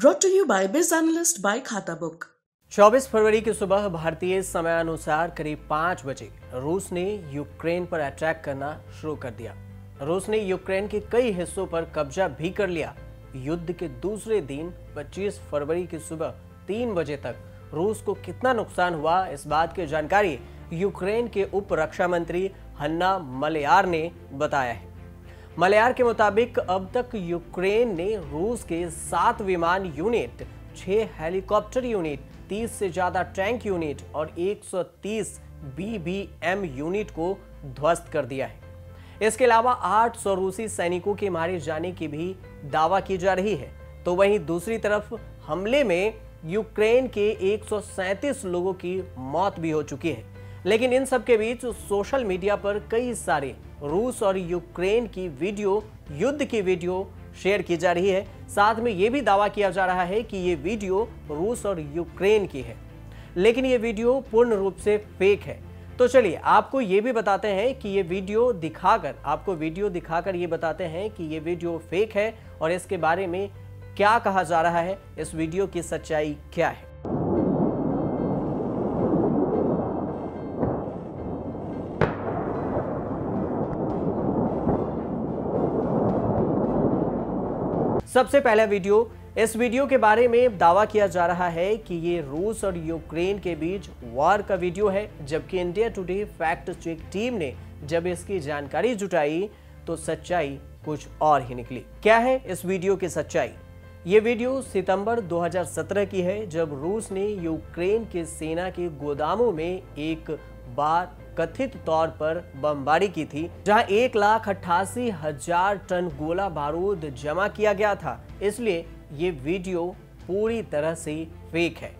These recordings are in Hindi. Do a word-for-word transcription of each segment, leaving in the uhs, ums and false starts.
Brought to you by Biz Analyst by Khatabook. चौबीस फरवरी की सुबह भारतीय समयानुसार करीब पाँच बजे रूस ने यूक्रेन पर अटैक करना शुरू कर दिया। रूस ने यूक्रेन के कई हिस्सों पर कब्जा भी कर लिया। युद्ध के दूसरे दिन पच्चीस फरवरी की सुबह तीन बजे तक रूस को कितना नुकसान हुआ, इस बात की जानकारी यूक्रेन के उप रक्षा मंत्री हन्ना मलयार ने बताया है। मलयार के मुताबिक अब तक यूक्रेन ने रूस के सात विमान यूनिट, छह हेलीकॉप्टर यूनिट, तीस से ज्यादा टैंक यूनिट और एक सौ तीस बी बी एम यूनिट को ध्वस्त कर दिया है। इसके अलावा आठ सौ रूसी सैनिकों के मारे जाने की भी दावा की जा रही है। तो वहीं दूसरी तरफ हमले में यूक्रेन के एक सौ सैंतीस लोगों की मौत भी हो चुकी है। लेकिन इन सब के बीच सोशल मीडिया पर कई सारे रूस और यूक्रेन की वीडियो, युद्ध की वीडियो शेयर की जा रही है। साथ में ये भी दावा किया जा रहा है कि ये वीडियो रूस और यूक्रेन की है, लेकिन ये वीडियो पूर्ण रूप से फेक है। तो चलिए आपको ये भी बताते हैं कि ये वीडियो दिखाकर आपको वीडियो दिखाकर ये बताते हैं कि ये वीडियो फेक है और इसके बारे में क्या कहा जा रहा है, इस वीडियो की सच्चाई क्या है। सबसे पहला वीडियो, इस वीडियो के बारे में दावा किया जा रहा है कि ये रूस और यूक्रेन के बीच वॉर का वीडियो है, जबकि India Today fact check team ने जब इसकी जानकारी जुटाई तो सच्चाई कुछ और ही निकली। क्या है इस वीडियो की सच्चाई? ये वीडियो सितंबर दो हज़ार सत्रह की है, जब रूस ने यूक्रेन के सेना के गोदामों में एक बार कथित तौर पर बमबारी की थी, जहां एक लाख अट्ठासी हजार टन गोला बारूद जमा किया गया था। इसलिए ये वीडियो पूरी तरह से फेक है।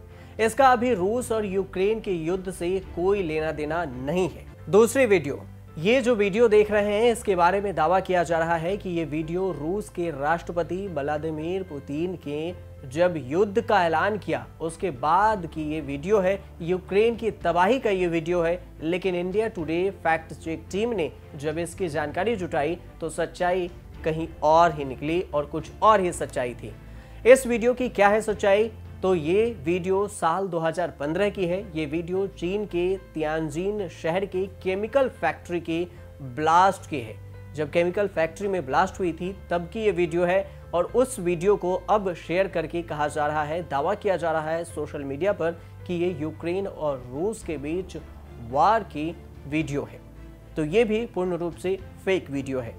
इसका अभी रूस और यूक्रेन के युद्ध से कोई लेना देना नहीं है। दूसरी वीडियो, ये जो वीडियो देख रहे हैं इसके बारे में दावा किया जा रहा है कि ये वीडियो रूस के राष्ट्रपति व्लादिमीर पुतिन के जब युद्ध का ऐलान किया उसके बाद की ये वीडियो है, यूक्रेन की तबाही का ये वीडियो है। लेकिन India Today fact check team ने जब इसकी जानकारी जुटाई तो सच्चाई कहीं और ही निकली और कुछ और ही सच्चाई थी। इस वीडियो की क्या है सच्चाई? तो ये वीडियो साल दो हज़ार पंद्रह की है। ये वीडियो चीन के तियानजिन शहर के केमिकल फैक्ट्री के ब्लास्ट की है। जब केमिकल फैक्ट्री में ब्लास्ट हुई थी तब की ये वीडियो है और उस वीडियो को अब शेयर करके कहा जा रहा है, दावा किया जा रहा है सोशल मीडिया पर कि ये यूक्रेन और रूस के बीच वार की वीडियो है। तो ये भी पूर्ण रूप से फेक वीडियो है।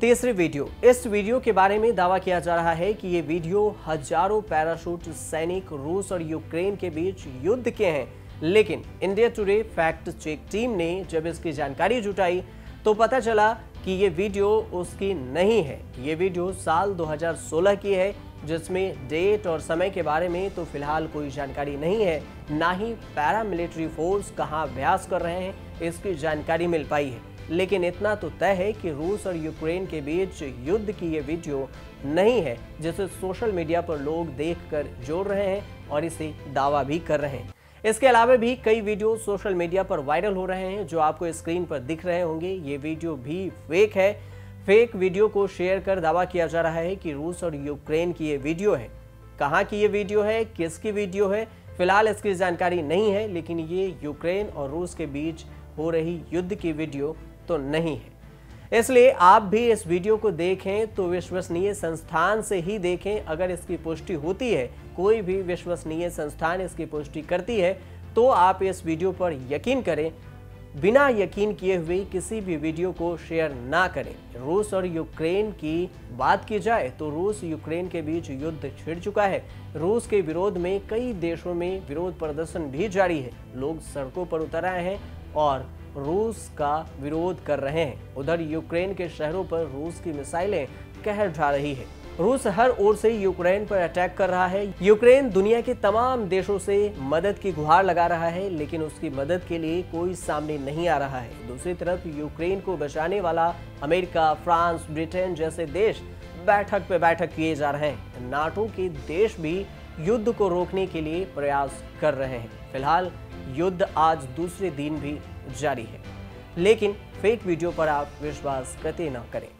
तीसरी वीडियो, इस वीडियो के बारे में दावा किया जा रहा है कि ये वीडियो हजारों पैराशूट सैनिक रूस और यूक्रेन के बीच युद्ध के हैं। लेकिन India Today fact check team ने जब इसकी जानकारी जुटाई तो पता चला कि ये वीडियो उसकी नहीं है। ये वीडियो साल दो हज़ार सोलह की है, जिसमें डेट और समय के बारे में तो फिलहाल कोई जानकारी नहीं है, ना ही पैरामिलिट्री फोर्स कहाँ अभ्यास कर रहे हैं इसकी जानकारी मिल पाई है। लेकिन इतना तो तय है कि रूस और यूक्रेन के बीच युद्ध की ये वीडियो नहीं है, जिसे सोशल मीडिया पर लोग देखकर जोड़ रहे हैं और इसे दावा भी कर रहे हैं। इसके अलावा भी कई वीडियो सोशल मीडिया पर वायरल हो रहे हैं, जो आपको स्क्रीन पर दिख रहे होंगे। ये वीडियो भी फेक है। फेक वीडियो को शेयर कर दावा किया जा रहा है कि रूस और यूक्रेन की ये वीडियो है। कहाँ की ये वीडियो है, किसकी वीडियो है, फिलहाल इसकी जानकारी नहीं है। लेकिन ये यूक्रेन और रूस के बीच हो रही युद्ध की वीडियो तो नहीं है। इसलिए आप भी इस वीडियो को देखें तो विश्वसनीय संस्थान से ही देखें। अगर इसकी पुष्टि होती है, कोई भी विश्वसनीय संस्थान इसकी पुष्टि करती है, तो आप इस वीडियो पर यकीन करें। बिना यकीन किए हुए किसी भी वीडियो को शेयर ना करें। रूस और यूक्रेन की बात की जाए तो रूस यूक्रेन के बीच युद्ध छिड़ चुका है। रूस के विरोध में कई देशों में विरोध प्रदर्शन भी जारी है। लोग सड़कों पर उतर आए हैं और रूस का विरोध कर रहे हैं। उधर यूक्रेन के शहरों पर रूस की मिसाइलें कहर ढा रही है। रूस हर ओर से यूक्रेन पर अटैक कर रहा है। यूक्रेन दुनिया के तमाम देशों से मदद की गुहार लगा रहा है, लेकिन उसकी मदद के लिए कोई सामने नहीं आ रहा है। दूसरी तरफ यूक्रेन को बचाने वाला अमेरिका, फ्रांस, ब्रिटेन जैसे देश बैठक पे बैठक किए जा रहे हैं। नाटो के देश भी युद्ध को रोकने के लिए प्रयास कर रहे हैं। फिलहाल युद्ध आज दूसरे दिन भी जारी है, लेकिन फेक वीडियो पर आप विश्वास कतई न करें।